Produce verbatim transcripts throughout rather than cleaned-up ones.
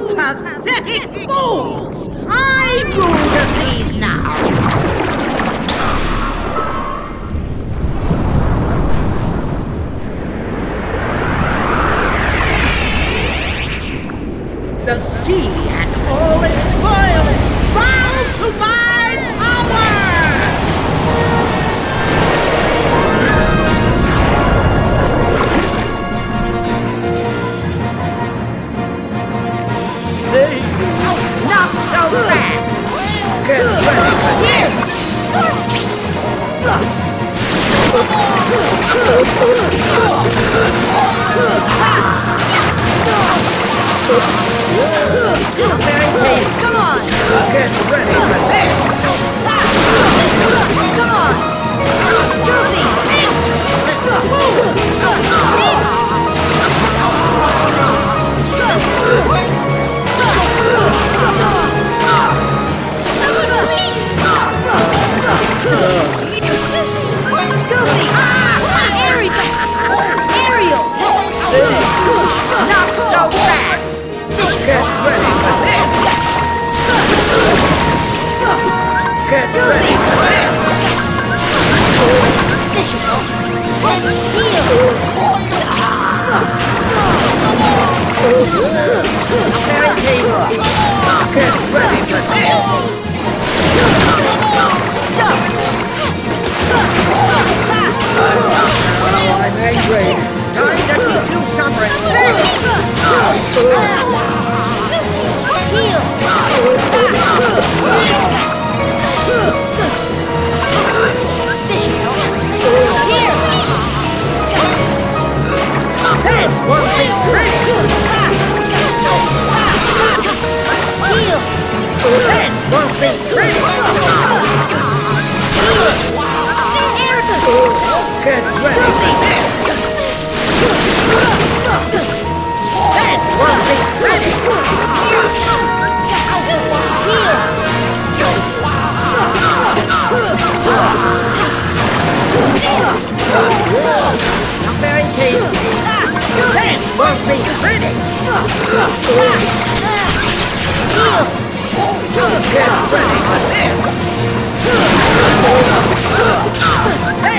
You pathetic fools! I rule the seas now! The sea and all its spoil is bound to my power! Not so fast! Get ready for this! Very please, come on! Get ready for this! Come on! Do these things! Move! Ariel! Not so fast! Get ready for this! Get ready for this! Visual and heal! Very tasty! Get ready for this! I'm angry. Time to teach you something. Heal. This here. This will be great. Heal. This will be great. Get ready for this! This will be ready! Not very tasty! This will be ready! Get ready for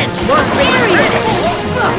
this! This will be ready!